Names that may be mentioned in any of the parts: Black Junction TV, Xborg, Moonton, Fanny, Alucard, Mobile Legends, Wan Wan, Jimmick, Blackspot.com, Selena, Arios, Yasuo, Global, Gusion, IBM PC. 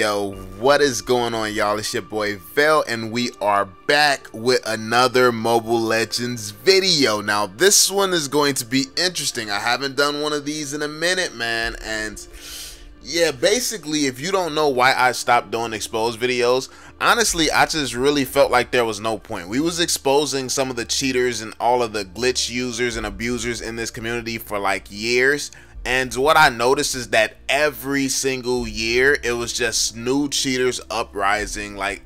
Yo, what is going on, y'all? It's your boy Vel, and we are back with another Mobile Legends video. Now, this one is going to be interesting. I haven't done one of these in a minute, man. And yeah, basically, if you don't know why I stopped doing exposed videos, honestly, I just really felt like there was no point. We was exposing some of the cheaters and all of the glitch users and abusers in this community for like years. And what I noticed is that every single year it was just new cheaters uprising. Like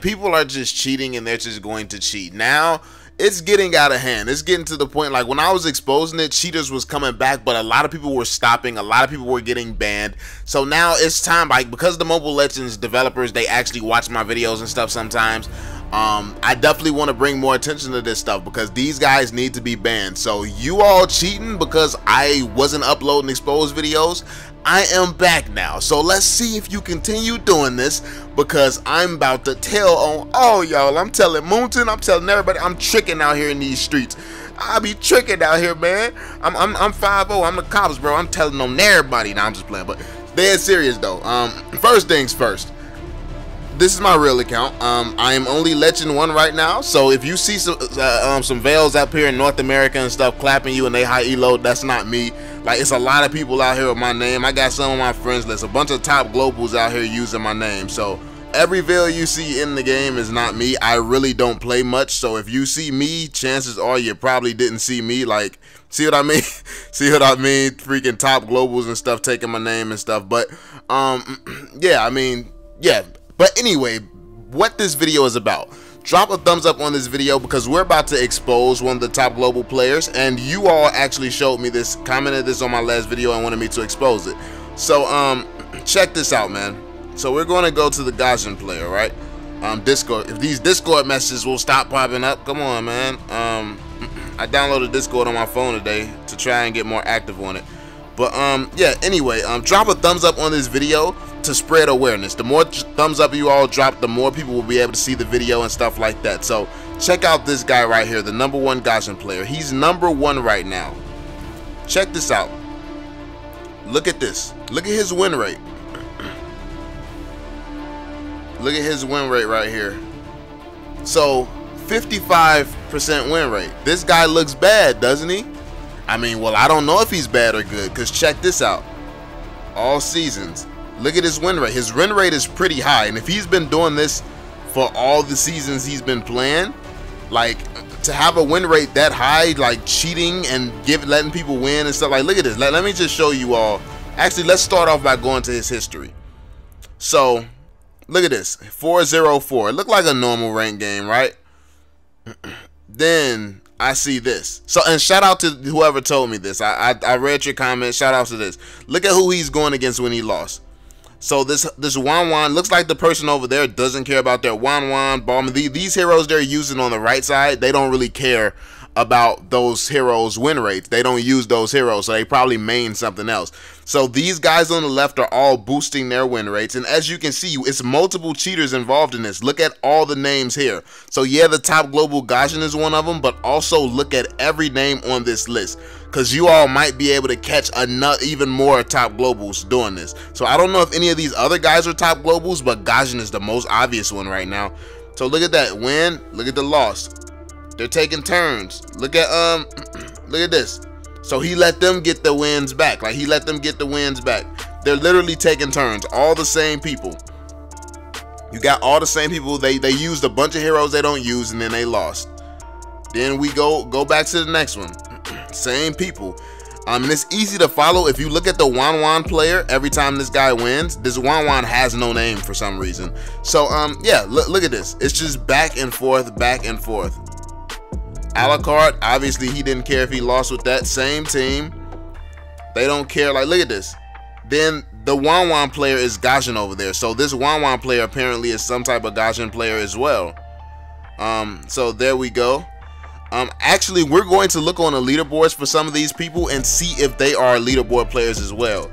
people are just cheating and they're just going to cheat. Now it's getting out of hand. It's getting to the point, like, when I was exposing it, cheaters was coming back, but a lot of people were stopping. A lot of people were getting banned. So now it's time, like, because the Mobile Legends developers, they actually watch my videos and stuff sometimes. I definitely want to bring more attention to this stuff because these guys need to be banned. So you all cheating because I wasn't uploading exposed videos, I am back now. So let's see if you continue doing this, because I'm about to tell on all y'all. I'm telling Moonton, I'm telling everybody, I'm tricking out here in these streets. I be tricking out here, man. I'm 5-0, I'm the cops, bro. I'm telling on everybody. Nah, I'm just playing, but they're serious though. First things first. This is my real account. I am only Legend 1 right now, so if you see some Vels up here in North America and stuff clapping you and they high elo, that's not me. Like, it's a lot of people out here with my name. I got some of my friends list, a bunch of top globals out here using my name. So every Vel you see in the game is not me. I really don't play much, so if you see me, chances are you probably didn't see me. Like, see what I mean? See what I mean? Freaking top globals and stuff taking my name and stuff. But yeah, I mean, yeah. But anyway, what this video is about, drop a thumbs up on this video because we're about to expose one of the top global players, and you all actually showed me this, commented this on my last video and wanted me to expose it. So check this out, man. So we're going to go to the Gusion player, right? Discord, if these Discord messages will stop popping up, come on, man. I downloaded Discord on my phone today to try and get more active on it. But yeah, anyway, drop a thumbs up on this video to spread awareness. The more thumbs up you all drop, the more people will be able to see the video and stuff like that. So check out this guy right here, the #1 Gusion player. He's #1 right now. Check this out. Look at this. Look at his win rate. Look at his win rate right here. So 55% win rate. This guy looks bad, doesn't he? I mean, well, I don't know if he's bad or good, because check this out. All seasons. Look at his win rate. His win rate is pretty high, and if he's been doing this for all the seasons he's been playing, like, to have a win rate that high, like cheating and letting people win and stuff, like, look at this. Let me just show you all. Actually, let's start off by going to his history. So, look at this. 404. It looked like a normal ranked game, right? Then I see this. So, and shout out to whoever told me this. I read your comment. Shout out to this. Look at who he's going against when he lost. So this Wan Wan, looks like the person over there doesn't care about their Wan Wan bomb. These heroes they're using on the right side, they don't really care about those heroes' win rates. They don't use those heroes, so they probably main something else. So these guys on the left are all boosting their win rates, and as you can see, it's multiple cheaters involved in this. Look at all the names here. So yeah, the top global Gusion is one of them, but also look at every name on this list, because you all might be able to catch even more top globals doing this. So I don't know if any of these other guys are top globals, but Gusion is the most obvious one right now. So look at that win, look at the loss. They're taking turns. Look at look at this. So he let them get the wins back. Like, he let them get the wins back. They're literally taking turns. All the same people. You got all the same people. They used a bunch of heroes they don't use, and then they lost. Then we go back to the next one. Same people. And it's easy to follow. If you look at the Wan Wan player, every time this guy wins, this Wan Wan has no name for some reason. So yeah, look at this. It's just back and forth, back and forth. Alucard, obviously he didn't care if he lost with that same team. They don't care. Like, look at this. Then the Wan Wan player is Gusion over there. So this Wan Wan player apparently is some type of Gusion player as well. So there we go. Actually, we're going to look on the leaderboards for some of these people and see if they are leaderboard players as well.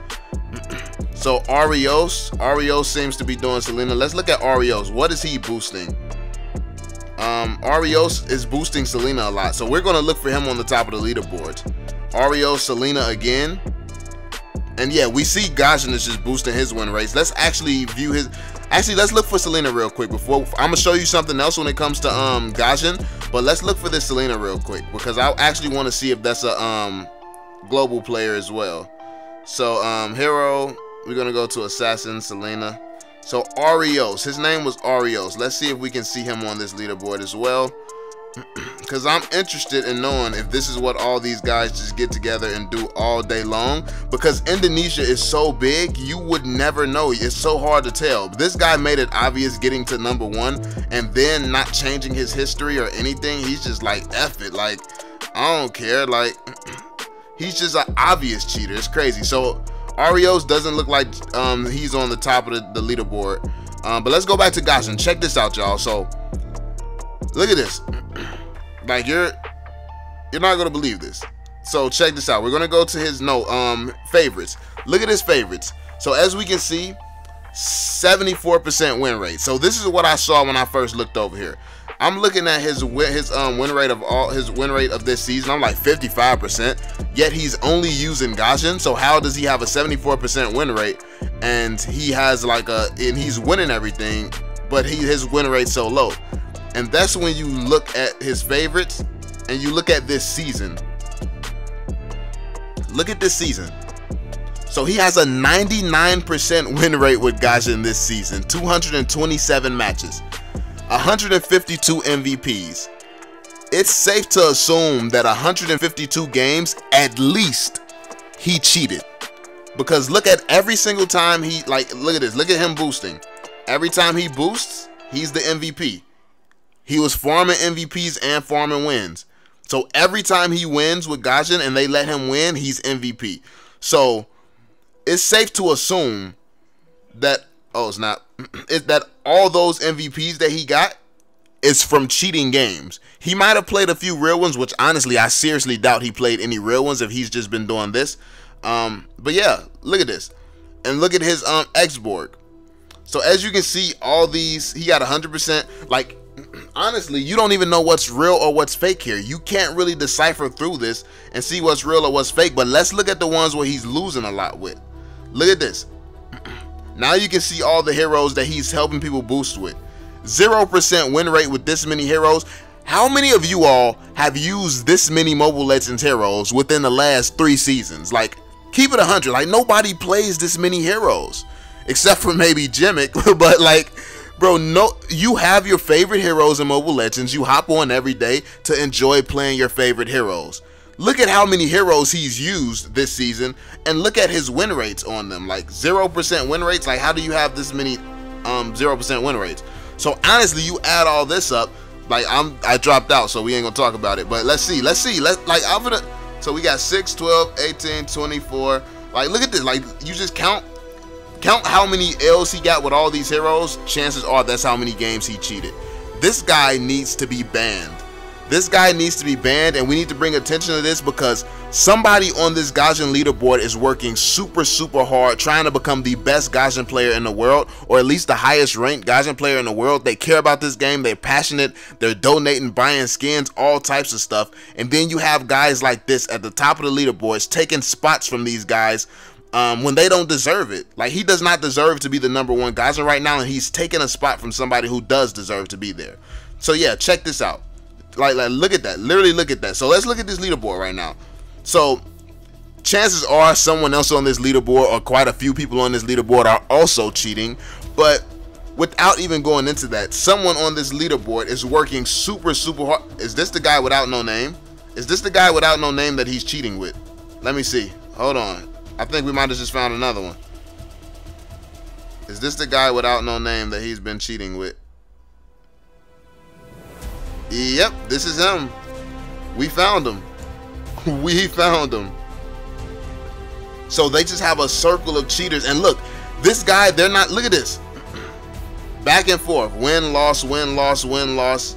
So Arios seems to be doing Selena. Let's look at Arios. What is he boosting? Arios is boosting Selena a lot, so we're going to look for him on the top of the leaderboard. Arios, Selena again. And yeah, we see Gusion is just boosting his win rates. Let's actually view his... Actually, let's look for Selena real quick. Before I'm going to show you something else when it comes to Gusion. But let's look for this Selena real quick, because I actually want to see if that's a global player as well. So hero, we're going to go to assassin, Selena. So Arios, his name was Arios. Let's see if we can see him on this leaderboard as well, because I'm interested in knowing if this is what all these guys just get together and do all day long, because Indonesia is so big, you would never know. It's so hard to tell. This guy made it obvious getting to #1 and then not changing his history or anything. He's just like, F it, like, I don't care. Like, he's just an obvious cheater. It's crazy. So Arios doesn't look like he's on the top of the leaderboard. But let's go back to Gusion. Check this out, y'all. So look at this. Like, you're not gonna believe this. So check this out. We're gonna go to his favorites. Look at his favorites. So as we can see, 74% win rate. So this is what I saw when I first looked over here. I'm looking at his win rate of this season. I'm like 55%. Yet he's only using Gusion. So how does he have a 74% win rate? And he has like and he's winning everything, but his win rate's so low. And that's when you look at his favorites and you look at this season. Look at this season. So he has a 99% win rate with Gusion this season. 227 matches. 152 MVPs. It's safe to assume that 152 games, at least, he cheated. Because look at every single time he, like, look at this. Look at him boosting. Every time he boosts, he's the MVP. He was farming MVPs and farming wins. So every time he wins with Gusion and they let him win, he's MVP. So it's safe to assume that, oh, it's not, that all those MVPs that he got is from cheating games. He might have played a few real ones, which honestly, I seriously doubt he played any real ones if he's just been doing this. But yeah, look at this. And look at his Xborg. So as you can see, all these, he got 100%, like, honestly, you don't even know what's real or what's fake here. You can't really decipher through this and see what's real or what's fake. But let's look at the ones where he's losing a lot with. Look at this. Now you can see all the heroes that he's helping people boost with. 0% win rate with this many heroes. How many of you all have used this many Mobile Legends heroes within the last 3 seasons? Like, keep it 100. Like, nobody plays this many heroes. Except for maybe Jimmick. But, like... Bro, no, you have your favorite heroes in Mobile Legends. You hop on every day to enjoy playing your favorite heroes. Look at how many heroes he's used this season, and look at his win rates on them. Like, 0% win rates. Like, how do you have this many 0% win rates? So honestly, you add all this up. Like, I dropped out, so we ain't gonna talk about it. But let's see, let's see. So we got 6, 12, 18, 24. Like, look at this. Like, you just count. Count how many L's he got with all these heroes. Chances are that's how many games he cheated. This guy needs to be banned. This guy needs to be banned, and we need to bring attention to this, because somebody on this Gusion leaderboard is working super, super hard trying to become the best Gusion player in the world, or at least the highest ranked Gusion player in the world. They care about this game. They're passionate. They're donating, buying skins, all types of stuff. And then you have guys like this at the top of the leaderboards taking spots from these guys when they don't deserve it. Like, he does not deserve to be the #1 Gusion right now, and he's taking a spot from somebody who does deserve to be there. So yeah, check this out. Like look at that. Literally look at that. So let's look at this leaderboard right now. So chances are someone else on this leaderboard, or quite a few people on this leaderboard, are also cheating. But without even going into that, someone on this leaderboard is working super, super hard. Is this the guy without no name? Is this the guy without no name that he's cheating with? Let me see. Hold on. I think we might have just found another one. Is this the guy without no name that he's been cheating with? Yep, this is him. We found him. We found him. So they just have a circle of cheaters. And look, this guy, they're not, look at this. Back and forth. Win, loss, win, loss, win, loss.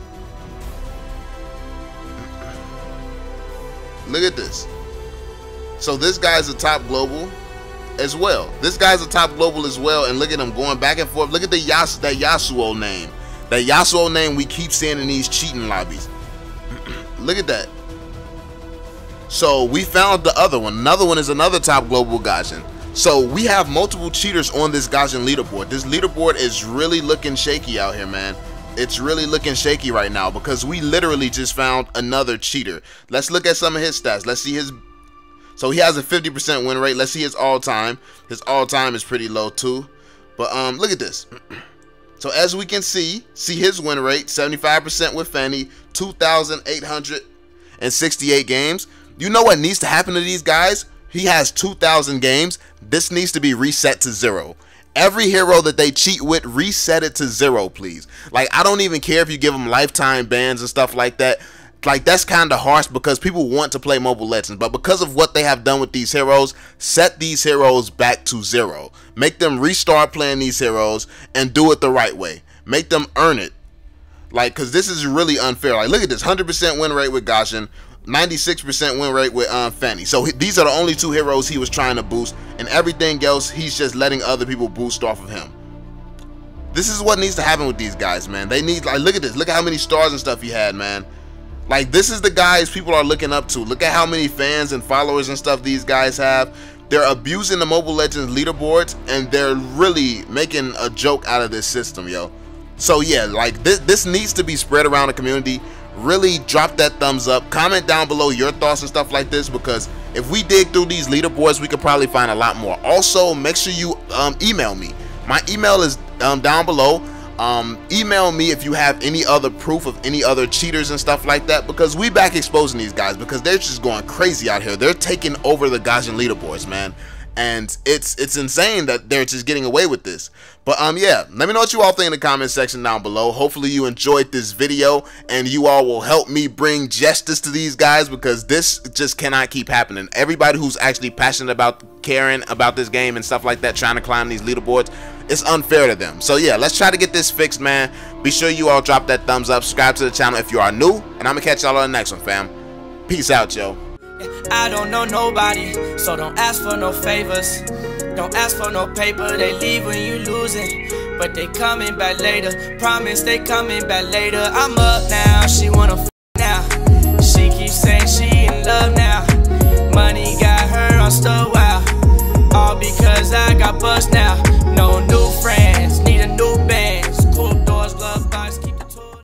Look at this. So this guy's a top global as well. This guy's a top global as well, and look at him going back and forth. Look at the Yasuo name. That Yasuo name we keep seeing in these cheating lobbies. Look at that. So we found the other one. Another one is another top global Gusion. So we have multiple cheaters on this Gusion leaderboard. This leaderboard is really looking shaky out here, man. It's really looking shaky right now because we literally just found another cheater. Let's look at some of his stats. Let's see his. So he has a 50% win rate. Let's see his all-time. His all-time is pretty low too. But look at this. So as we can see his win rate, 75% with Fanny, 2,868 games. You know what needs to happen to these guys? He has 2,000 games. This needs to be reset to 0. Every hero that they cheat with, reset it to 0, please. Like, I don't even care if you give them lifetime bans and stuff like that. Like, that's kind of harsh because people want to play Mobile Legends. But because of what they have done with these heroes, set these heroes back to 0. Make them restart playing these heroes and do it the right way. Make them earn it. Like, because this is really unfair. Like, look at this. 100% win rate with Gusion. 96% win rate with Fanny. So these are the only two heroes he was trying to boost, and everything else he's just letting other people boost off of him. This is what needs to happen with these guys, man. They need, like, look at this. Look at how many stars and stuff he had, man. Like, this is the guys people are looking up to. Look at how many fans and followers and stuff these guys have. They're abusing the Mobile Legends leaderboards, and they're really making a joke out of this system, yo. So yeah, like this needs to be spread around the community. Really drop that thumbs up, comment down below your thoughts and stuff like this, because if we dig through these leaderboards we could probably find a lot more. Also, make sure you email me. My email is down below. Email me if you have any other proof of any other cheaters and stuff like that, because we back exposing these guys, because they're just going crazy out here. They're taking over the Gusion leaderboards, man, and it's insane that they're just getting away with this. But yeah, let me know what you all think in the comment section down below. Hopefully you enjoyed this video and you all will help me bring justice to these guys, because this just cannot keep happening. Everybody who's actually passionate about caring about this game and stuff like that, trying to climb these leaderboards, it's unfair to them. So yeah, let's try to get this fixed, man. Be sure you all drop that thumbs up, subscribe to the channel if you are new, and I'm gonna catch y'all on the next one, fam. Peace out, yo. I don't know nobody, so don't ask for no favors. Don't ask for no paper, they leave when you losing, but they coming back later. Promise they coming back later. I'm up now, she wanna